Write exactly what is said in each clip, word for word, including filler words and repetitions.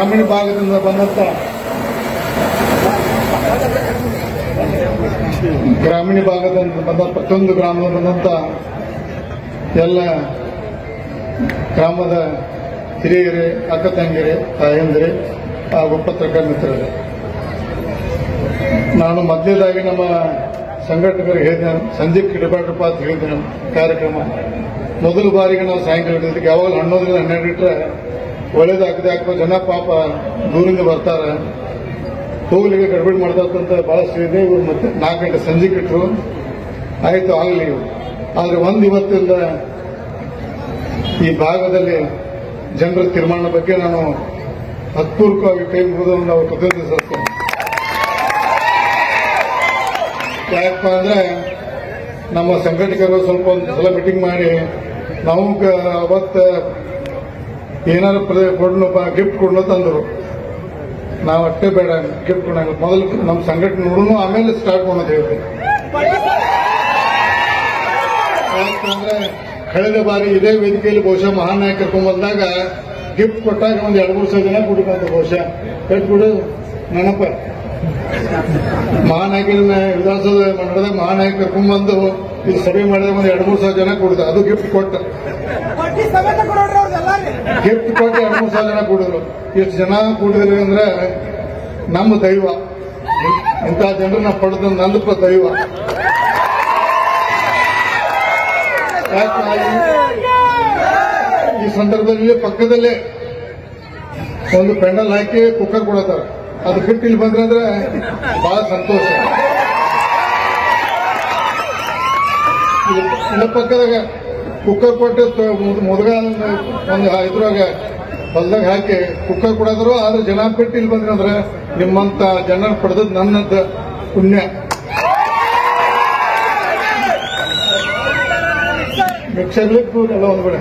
ग्रामीण भागदिंद बंದಂತ ग्रामीण भागदिंದ ಬಂದ ಪ್ರತಿಯೊಂದು ಗ್ರಾಮದಿಂದ ಬಂದಂತ ಎಲ್ಲ ಗ್ರಾಮದ ಹಿರಿಯರೇ ಅಕ್ಕ ತಂಗಿಯರೇ ತಾಯಂದಿರೇ ಹಾಗೂ ಪತ್ರಕರ್ತರ ಮಿತ್ರರೇ, ನಾನು ಮೊದಲನೇದಾಗಿ ನಮ್ಮ ಸಂಘಟಕರಿಗೆ ಹೇಳಿದೆನು, ಸಂದೀಪ್ ಕಿಡಬಾಟಪ್ಪ ಅಂತ ಹೇಳಿದೆನು, ಕಾರ್ಯಕ್ರಮ ಮೊದಲ ಬಾರಿಗೆ ನಾವು ಸಾಯಂಕಾಲ ಇದಕ್ಕೆ ಯಾವಾಗ ಹನ್ನೊಂದರಿಂದ ಹನ್ನೆರಡು ಲೀಟರ್ ಒಳ್ಳೇದಾಗದೆ ಹಾಕೋ ಜನ ಪಾಪ ದೂರಿಂದ ಬರ್ತಾರೆ, ಹೋಗ್ಲಿಕ್ಕೆ ಗಡ್ಬಡಿ ಮಾಡ್ತಕ್ಕಂಥ ಬಹಳಷ್ಟು ಇದೆ. ಇವರು ಮತ್ತೆ ನಾಲ್ಕು ಗಂಟೆ ಸಂಜೆಗೆ ಇಟ್ಟರು, ಆಯಿತು ಆಗಲಿ. ಆದರೆ ಒಂದು ಇವತ್ತಿಂದ ಈ ಭಾಗದಲ್ಲಿ ಜನರ ತೀರ್ಮಾನ ಬಗ್ಗೆ ನಾನು ಹತ್ಪೂರ್ವಕವಾಗಿ ಕೈ ಮುಗಿದವನ್ನ ನಾವು ಪ್ರತಿನಿಧಿಸುತ್ತೇನೆ. ಯಾಕಪ್ಪ ಅಂದ್ರೆ ನಮ್ಮ ಸಂಘಟಕರು ಸ್ವಲ್ಪ ಒಂದು ಸಲ ಮೀಟಿಂಗ್ ಮಾಡಿ ನಾವು ಅವತ್ತು ಏನಾದ್ರು ಕೊಡೋಣಪ್ಪ ಗಿಫ್ಟ್ ಕೊಡೋಣ ತಂದರು. ನಾವು ಅಷ್ಟೇ ಬೇಡ ಗಿಫ್ಟ್ ಕೊಡೋಣ, ಮೊದಲು ನಮ್ಮ ಸಂಘಟನೆ ನೋಡೋಣ, ಆಮೇಲೆ ಸ್ಟಾರ್ಟ್ ಮಾಡೋದು ಹೇಳಿದೆ. ಯಾಕಂದ್ರೆ ಕಳೆದ ಬಾರಿ ಇದೇ ವೇದಿಕೆಯಲ್ಲಿ ಬಹುಶಃ ಮಹಾನ್ ನಾಯಕ ಕರ್ಕೊಂಡ್ ಬಂದಾಗ ಗಿಫ್ಟ್ ಕೊಟ್ಟಾಗ ಒಂದು ಎರಡು ಮೂರು ಸಾವಿರ ಜನ ಕೊಡ್ಕೊಂತ ಬಹುಶಃ ಕಟ್ಬಿಡು ನೆನಪ ಮಹಾನಾಯಕನ ವಿಧಾನಸೌಧ ಮಾಡಿದ ಮಹಾನಾಯಕ ಕರ್ಕೊಂಡ್ ಬಂದು ಇದು ಸಭೆ ಮಾಡಿದ ಒಂದು ಎರಡು ಮೂರು ಸಾವಿರ ಜನ ಕೊಡುದು, ಅದು ಗಿಫ್ಟ್ ಕೊಟ್ಟ ಗಿಫ್ಟ್ ಕೊಟ್ಟು ಎರಡು ಮೂರು ಸಾವಿರ ಜನ ಕೊಡಿದ್ರು. ಎಷ್ಟು ಜನ ಕೂಡಿದ್ರು ಅಂದ್ರೆ ನಮ್ಮ ದೈವ, ಇಂತಹ ಜನರು ನಾವು ಪಡೆದ ನಂದಪ್ಪ ದೈವ. ಈ ಸಂದರ್ಭದಲ್ಲಿ ಪಕ್ಕದಲ್ಲೇ ಒಂದು ಪೆಂಡಲ್ ಹಾಕಿ ಕುಕ್ಕರ್ ಕೊಡತಾರೆ, ಅದು ಗಿಫ್ಟ್ ಇಲ್ಲಿ ಬಂದ್ರೆ ಅಂದ್ರೆ ಬಹಳ ಸಂತೋಷ. ಇನ್ನ ಪಕ್ಕದಾಗ ಕುಕ್ಕರ್ ಕೊಟ್ಟು ಮುದುಗ ಒಂದು ಇದ್ರಾಗ ಹೊಲ್ದಾಗ ಹಾಕಿ ಕುಕ್ಕರ್ ಕೊಡೋದ್ರು, ಆದ್ರೆ ಜನ ಬಿಟ್ಟು ಇಲ್ಲಿ ಬಂದ್ರೆ ಅಂದ್ರೆ ನಿಮ್ಮಂತ ಜನ ಪಡೆದದ್ ನನ್ನಂತ ಪುಣ್ಯ. ಮಿಕ್ಸರ್ ಲಿಕ್ಕು ಎಲ್ಲ ಒಂದು ಕಡೆ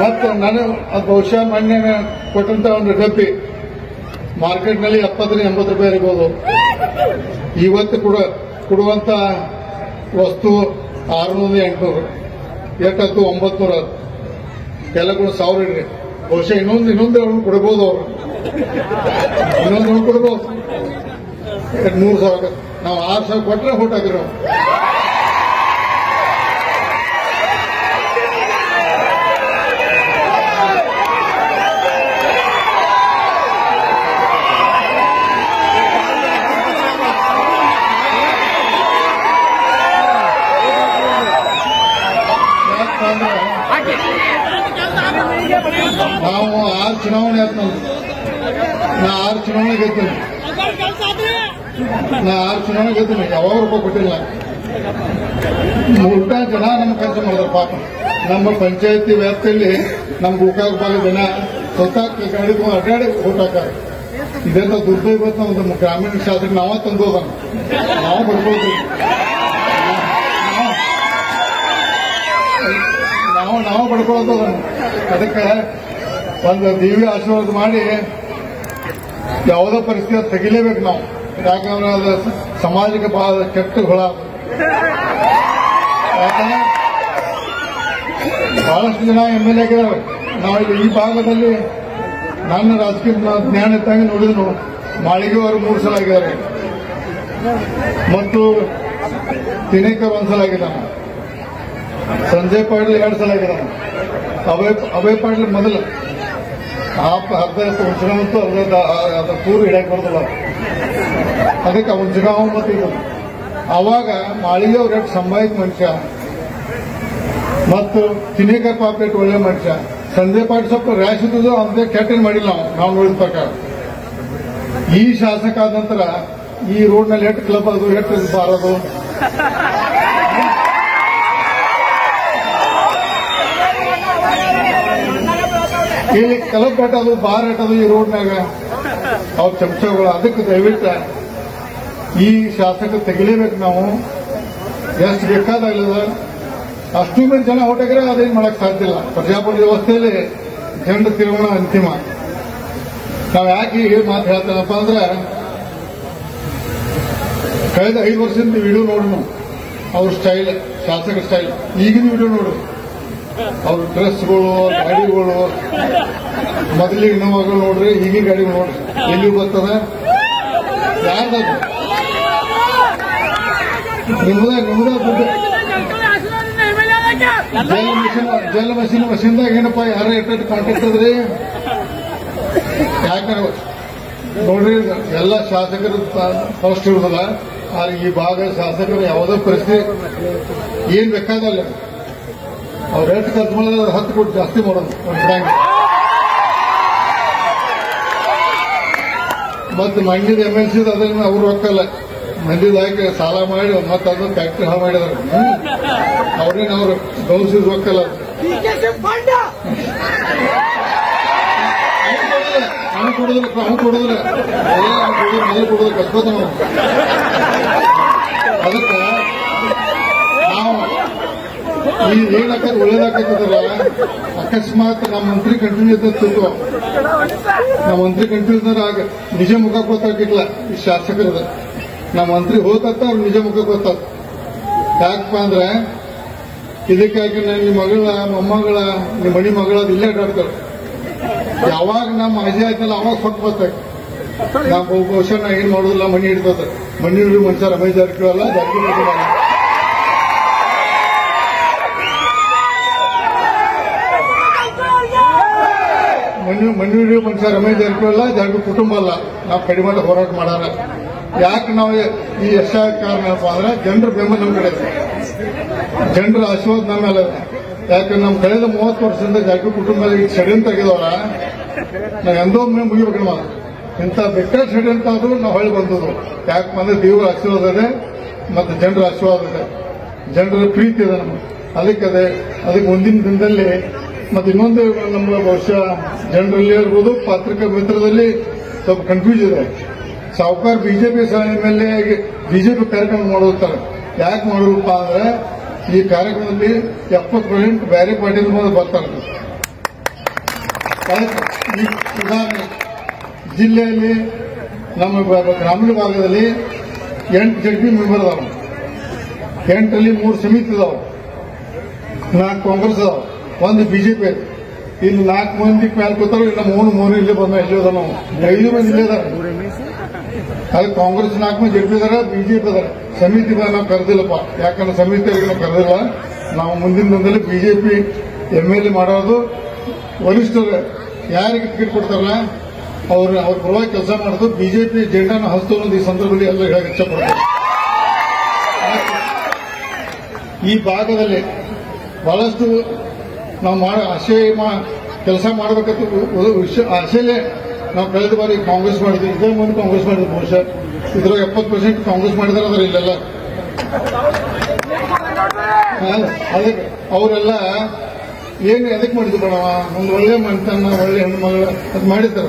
ಮತ್ತೆ ನಾನು ಅದು ಬಹುಶಃ ಮೊನ್ನೆ ಕೊಟ್ಟಂತ ಒಂದು ಡಬ್ಬಿ ಮಾರ್ಕೆಟ್ನಲ್ಲಿ ಎಪ್ಪತ್ತರಿಂದ ಎಂಬತ್ತು ರೂಪಾಯಿ ಇರ್ಬೋದು. ಇವತ್ತು ಕೂಡ ಕೊಡುವಂತ ವಸ್ತು ಆರುನೂರ ಎಂಟುನೂರು ಎಷ್ಟತ್ತು ಒಂಬತ್ನೂರ ಎಲ್ಲ ಕೂಡ ಸಾವಿರ ಇಡ್ರಿ. ಬಹುಶಃ ಇನ್ನೊಂದು ಇನ್ನೊಂದು ಅವ್ರನ್ನ ಕೊಡ್ಬೋದು, ಅವರು ಇನ್ನೊಂದು ಅವ್ರು ಕೊಡ್ಬೋದು. ಮೂರು ಸಾವಿರ ನಾವು ಆರು ಸಾವಿರ ಕೊಟ್ಟರೆ ಹೋಟ್ ಹಾಕಿರಿ ನಾವು. ನಾವು ಆರು ಚುನಾವಣೆ ಆಯ್ತು, ನಾ ಆರು ಚುನಾವಣೆ ಗೆದ್ದೀನಿ, ನಾ ಆರು ಚುನಾವಣೆ ಗೆದ್ದೀನಿ ಯಾವಾಗ ರೂಪಾಯಿ ಕೊಟ್ಟಿಲ್ಲ. ಊಟ ಜನ ನಮ್ಮ ಕೆಲಸ ಮಾಡಿದ್ರು ಪಾಪ. ನಮ್ಮ ಪಂಚಾಯತಿ ವ್ಯಾಪ್ತಿಯಲ್ಲಿ ನಮ್ಮ ಗೋಕಾಕ್ ಭಾಗ ಜನ ಸ್ವತಃ ಗಾಡಿಗೂ ಅಡ್ಡಾಡಿ ಓಟಾಕಾರೆ. ಇದೆಲ್ಲ ದುರ್ದೈವ ನಮ್ಮ ಗ್ರಾಮೀಣ ಶಾಸಕ ನಾವ ತಂದು ಹೋಗೋಣ, ನಾವು ಬರ್ಬೋದು, ನಾವು ನಾವು ಬಡ್ಕೊಳ್ಳೋದು. ಅದಕ್ಕೆ ಒಂದು ದೇವಿ ಆಶೀರ್ವಾದ ಮಾಡಿ ಯಾವುದೋ ಪರಿಸ್ಥಿತಿ ತೆಗಿಲೇಬೇಕು ನಾವು, ಯಾಕಂದ್ರೆ ಅದು ಸಮಾಜಕ್ಕೆ ಬಹಳ ಕೆಟ್ಟ ಹೊಳ. ಯಾಕಂದ್ರೆ ಬಹಳಷ್ಟು ಜನ ಎಮ್ ಎಲ್ ಎಗೆ ನಾವೀಗ ಈ ಭಾಗದಲ್ಲಿ ನನ್ನ ರಾಜಕೀಯ ಜ್ಞಾನ ಇದ್ದಂಗೆ ನೋಡಿದ್ರು ಮಾಳಿಗೆ ಅವರು ಮೂರು ಸಲ ಆಗಿದ್ದಾರೆ ಮತ್ತು ತಿನೇಕರ್ ಒಂದ್ಸಲ ಆಗಿದ್ದಾನೆ, ಸಂಜಯ್ ಪಾಟೀಲ್ ಎರಡು ಸಲ ಆಗಿದ್ದಾನೆ, ಅಭಯ ಅಭಯ ಪಾಟೀಲ್ ಮೊದಲು ಆ ಅರ್ಧ ಚುನಾವಂತೂ ಅರ್ಧ ಅದ್ರ ಪೂರ್ವ ಹಿಡಿಯಕ್ಕೆ ಬರ್ತಲ್ಲ. ಅದಕ್ಕೆ ಅವನ ಚುನಾವಣೆ ಮತ್ತೆ ಇದು ಅವಾಗ ಮಾಳಿಗೆ ಅವ್ರ ಎಷ್ಟು ಸಂಭಾವಿತ ಮನುಷ್ಯ ಮತ್ತು ತಿನೇಕರ್ ಪಾಪೇಟ್ ಒಳ್ಳೆ ಮನುಷ್ಯ, ಸಂಜಯ್ ಪಾಟೀಲ್ ಸ್ವಲ್ಪ ರ್ಯಾಶ್ ಇದ್ದು ಅಂತೆ ಕ್ಯಾಟನ್ ಮಾಡಿಲ್ಲ ನಾವು ನಾವು ನೋಡಿದ ಪ್ರಕಾರ. ಈ ಶಾಸಕ ಆದ ನಂತರ ಈ ರೋಡ್ನಲ್ಲಿ ಎಷ್ಟು ಕ್ಲಬ್ ಅದು ಎಷ್ಟು ಬಾರದು ಇಲ್ಲಿ ಕಲಬ್ ಕಟ್ಟೋದು ಬಾರ್ ಇಟ್ಟೋದು ಈ ರೋಡ್ನಾಗ ಅವ್ರ ಚಮಚಗಳು. ಅದಕ್ಕೆ ದಯವಿಟ್ಟು ಈ ಶಾಸಕ ತೆಗಿಲೇಬೇಕು ನಾವು, ಎಷ್ಟು ಬೇಕಾದಾಗಲಿಲ್ಲ ಅಷ್ಟು ಮೇಲೆ ಜನ ಹೊರಟಾಗ್ರೆ ಅದೇನು ಮಾಡಕ್ ಸಾಧ್ಯ ಇಲ್ಲ. ಪ್ರಜಾಪ್ರಭುತ್ವ ವ್ಯವಸ್ಥೆಯಲ್ಲಿ ಜನರ ತೀರ್ಮಾನ ಅಂತಿಮ. ನಾವು ಯಾಕೆ ಏನು ಮಾತು ಹೇಳ್ತೇನಪ್ಪ ಅಂದ್ರೆ ಕಳೆದ ಐದು ವರ್ಷದಿಂದ ವಿಡಿಯೋ ನೋಡೋಣ ಅವ್ರ ಸ್ಟೈಲ್ ಶಾಸಕ ಸ್ಟೈಲ್, ಈಗಿನ ವಿಡಿಯೋ ನೋಡು और ड्रेस गाड़ी ಮೊದಲಿಗೆ ನೋವಾಗ ನೋಡ್ರಿ ಈಗಿನ ಗಾಡಿ ನೋಡ್ರಿ ಎಲ್ಲಿ ಬರ್ತದ ಯಾರ್ದ ನಿಮ್ಮದ ನಿಮ್ಮದ ಜಲ ಮಷೀನ್ ಜಲ ಮಷೀನ್ ಮಷೀನ್ದಾಗ ಏನಪ್ಪ ಯಾರ ಎಟ್ಟ ಕಾಂಟ್ಯಾಕ್ಟ್ ಅದ್ರಿ ಯಾಕಾರ ನೋಡ್ರಿ ಎಲ್ಲ ಶಾಸಕರ ಫಸ್ಟ್ ಇರುದಲ್ಲ ಆದ್ರೆ ಈ ಭಾಗ ಶಾಸಕರು ಯಾವುದೇ ಪರಿಸ್ಥಿತಿ ಏನ್ ಬೇಕಾದಲ್ಲ ಅವ್ರ ರೇಟ್ ಕಲ್ತ್ ಮಾಡಿದ್ರೆ ಹತ್ತು ಕೋಟಿ ಜಾಸ್ತಿ ಮಾಡೋದು मत मंदिर एम एल अद्वर मंदिर हाकि साल मत फैक्ट्री हाँ गौस रोकल अकस्मात ना मंत्री कंटिन्यू तुको ना मंत्री कंटिन्यू आग निज मुख गोल शासक ना मंत्री होता निज मुख गोतप्रे मगला मोम्मल मणि मगल इले अड्डा यहा नम मजे आयतल आव बता ना बहुश ना ऐन मणि हिड़ता मणि मनुष्य रमेश जारकिहोळी जारकिहोळी मणियूर मनुष्य रमेश जारकिहोळी जारकिहोळी कुटुंब अल ना कड़म होराट याक ना यश कारण अरे जनर बेंबल नम कड़े जनर आशीर्वाद नम मेल याक नम कड़े मूवत् वर्ष जारकिहोळी कुटुंब षड्यंत ना एंदो मुगिबेकु इंत बेट षड्यंत ना हल्ली बंद याकंद्रे देवर आशीर्वाद मत जनर आशीर्वाद जनर प्रीति नम अदे अद्क मुंदिन दिन मत इन नम बहुश जनरल पत्रिका मित्र स्वल्प कन्फ्यूज है साहूकार बीजेपी मेले बीजेपी कार्यक्रम याकप अरे कार्यक्रम एप्त बेरे पार्टी बता जिले नम ग्रामीण भाग जेडपी मेबर एंटली समिति ना कांग्रेस बीजेपी ಇಲ್ಲಿ ನಾಲ್ಕು ಮಂದಿ ಮೇಲೆ ಕೂತಾರೋ ಇಲ್ಲ ಮೂರು ಮೂರು ಇಲ್ಲೇ ಬಂದ ಹೇಳಿದ್ರು ನಾವು ಐದು ಮಂದಿ ಇಲ್ಲೇ ಇದ್ದಾರೆ ಅದು ಕಾಂಗ್ರೆಸ್ ನಾಲ್ಕು ಮಂದಿ ಜೆಡಿಪಿದರ ಬಿಜೆಪಿ ಅದರ ಸಮಿತಿ ನಾವು ಕರೆದಿಲ್ಲಪ್ಪ ಯಾಕಂದ್ರೆ ಸಮಿತಿಯವರಿಗೆ ನಾವು ಕರೆದಿಲ್ಲ ನಾವು ಮುಂದಿನ ದಿನದಲ್ಲಿ ಬಿಜೆಪಿ ಎಂಎಲ್ಎ ಮಾಡೋದು ವರಿಷ್ಠರು ಯಾರಿಗೆ ಟಿಕೆಟ್ ಕೊಡ್ತಾರಲ್ಲ ಅವರು ಅವ್ರ ಪರವಾಗಿ ಕೆಲಸ ಮಾಡೋದು ಬಿಜೆಪಿ ಜೆಂಡಾನ ಹಸ್ತೋದು ಈ ಸಂದರ್ಭದಲ್ಲಿ ಎಲ್ಲ ಹೇಳಕ್ಕೆ ಇಷ್ಟಪಡ್ತಾರೆ ಈ ಭಾಗದಲ್ಲಿ ಬಹಳಷ್ಟು ನಾವು ಆಶಯ ಕೆಲಸ ಮಾಡಬೇಕಂತ ಆಶಯಲೇ ನಾವು ಕಳೆದ ಬಾರಿ ಕಾಂಗ್ರೆಸ್ ಮಾಡಿದ್ವಿ ಇದೇ ಮುಂದೆ ಕಾಂಗ್ರೆಸ್ ಮಾಡಿದ್ವಿ ಬಹುಶಃ ಇದರ ಎಪ್ಪತ್ತು ಪರ್ಸೆಂಟ್ ಕಾಂಗ್ರೆಸ್ ಮಾಡಿದಾರೆ ಅಂದ್ರೆ ಇಲ್ಲೆಲ್ಲ ಅದಕ್ಕೆ ಅವರೆಲ್ಲ ಏನು ಎದಕ್ಕೆ ಮಾಡಿದ್ರು ಬಡವ ಒಂದು ಒಳ್ಳೆ ಮನತನ ಒಳ್ಳೆ ಹೆಣ್ಮಗಳು ಅದು ಮಾಡಿದ್ರು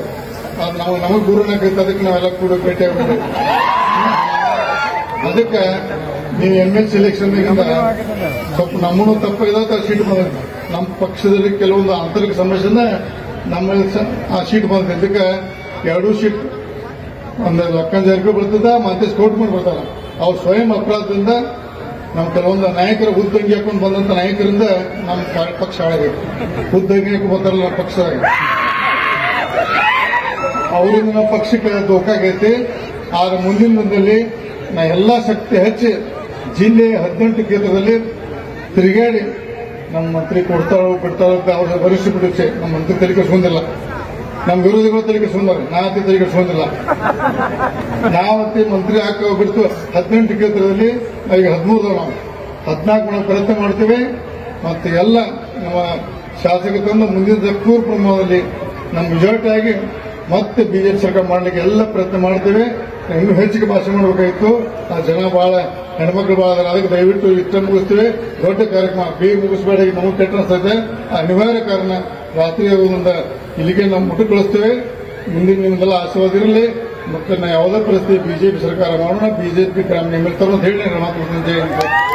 ಅದು ನಾವು ನಮಗೆ ಗುರುನ ಕೈತ ಅದಕ್ಕೆ ನಾವೆಲ್ಲ ಕೂಡ ಭೇಟಿ ಆಗ್ಬೇಕು ಅದಕ್ಕೆ ನೀವು ಎಂಎಲ್ ಸೆಲೆಕ್ಷನ್ ಇಂದ ಸ್ವಲ್ಪ ನಮ್ಮನ್ನು ತಪ್ಪಿದ ಸೀಟ್ ಬಂದ ನಮ್ಮ ಪಕ್ಷದಲ್ಲಿ ಕೆಲವೊಂದು ಆಂತರಿಕ ಸಮಸ್ಯೆಯಿಂದ ನಮ್ಮಲ್ಲಿ ಆ ಸೀಟ್ ಬಂದ ಇದಕ್ಕೆ ಎರಡು ಸೀಟ್ ಒಂದು ಲಕ್ಕನ್ ಜಾರಕಿಹೊಳಿ ಬರ್ತದ ಮತ್ತೆ ಸ್ಕೋಟ್ ಮಾಡಿ ಬರ್ತಾರ ಅವ್ರು ಸ್ವಯಂ ಅಪರಾಧದಿಂದ ನಮ್ಮ ಕೆಲವೊಂದು ನಾಯಕರ ಹುದ್ದಂಗಿ ಹಾಕೊಂಡು ಬಂದಂತ ನಾಯಕರಿಂದ ನಮ್ಮ ಪಕ್ಷ ಹಾಳಾಗಿದೆ ಹುದ್ದಂಗಿ ಹಾಕೊಂಡು ಬಂದಾರಲ್ಲ ನಮ್ಮ ಪಕ್ಷ ಅವರಿಂದ ನಮ್ಮ ಪಕ್ಷಕ್ಕೆ ಧೋಕಾಗೈತಿ ಆದ್ರೆ ಮುಂದಿನ ದಿನದಲ್ಲಿ ನಾ ಎಲ್ಲ ಶಕ್ತಿ ಹೆಚ್ಚಿ ಜಿಲ್ಲೆ ಹದಿನೆಂಟು ಕ್ಷೇತ್ರದಲ್ಲಿ ತಿರುಗಾಡಿ ನಮ್ಮ ಮಂತ್ರಿ ಕೊಡ್ತಾರೋ ಬಿಡ್ತಾರೋ ಅವ್ರ ವರಿಷ್ಠ ಬಿಡುತ್ತೆ ನಮ್ಮ ಮಂತ್ರಿ ತೆರಿಗೆಸ್ಕೊಂಡಿಲ್ಲ ನಮ್ಮ ವಿರೋಧಿಗಳು ತೆರಿಗೆಸ್ಕೊಂಡಾರೆ ನಾ ಅತಿ ತೆರಿಗೆಸ್ಕೊಂಡಿಲ್ಲ ನಾವತ್ತಿ ಮಂತ್ರಿ ಹಾಕೋ ಬಿಡ್ತು ಹದಿನೆಂಟು ಕ್ಷೇತ್ರದಲ್ಲಿ ಈಗ ಹದಿಮೂರು ನಾವು ಹದಿನಾಲ್ಕು ಮಾಡೋ ಪ್ರಯತ್ನ ಮಾಡ್ತೀವಿ ಮತ್ತು ಎಲ್ಲ ನಮ್ಮ ಶಾಸಕ ತಂದು ಮುಂದಿನ ಪೂರ್ವ ಪ್ರಮಾಣದಲ್ಲಿ ನಮ್ಮ ಮೆಜಾರಿಟಿ ಆಗಿ ಮತ್ತೆ ಬಿಜೆಪಿ ಸರ್ಕಾರ ಮಾಡಲಿಕ್ಕೆ ಎಲ್ಲ ಪ್ರಯತ್ನ ಮಾಡ್ತೀವಿ ಇನ್ನೂ ಹೆಚ್ಚಿಗೆ ಭಾಷಣ ಮಾಡಬೇಕಾಗಿತ್ತು ಆ ಜನ ಬಹಳ ಹೆಣ್ಮಕ್ಳು ಬಹಳ ಅದಕ್ಕೆ ದಯವಿಟ್ಟು ಇಷ್ಟನ್ನು ಮುಗಿಸ್ತೇವೆ ದೊಡ್ಡ ಕಾರ್ಯಕ್ರಮ ಬೇಗ ಮುಗಿಸಬೇಡ ನಮಗೆ ಕೆಟ್ಟ ಅನಿಸುತ್ತೆ ಅನಿವಾರ್ಯ ಕಾರಣ ರಾತ್ರಿ ಇಲ್ಲಿಗೆ ನಾವು ಮುಟ್ಟು ಕಳಿಸ್ತೇವೆ ಮುಂದಿನ ನಿಮ್ಮೆಲ್ಲ ಆಶೀರ್ವಾದ ಇರಲಿ ಮತ್ತು ನಾವು ಯಾವುದೇ ಪರಿಸ್ಥಿತಿ ಬಿಜೆಪಿ ಸರ್ಕಾರ ಮಾಡೋಣ ಬಿಜೆಪಿ ಗ್ರಾಮೀಣ ಮೇಲ್ತಾರೆ ಅಂತ ಹೇಳಿ ಮಾತು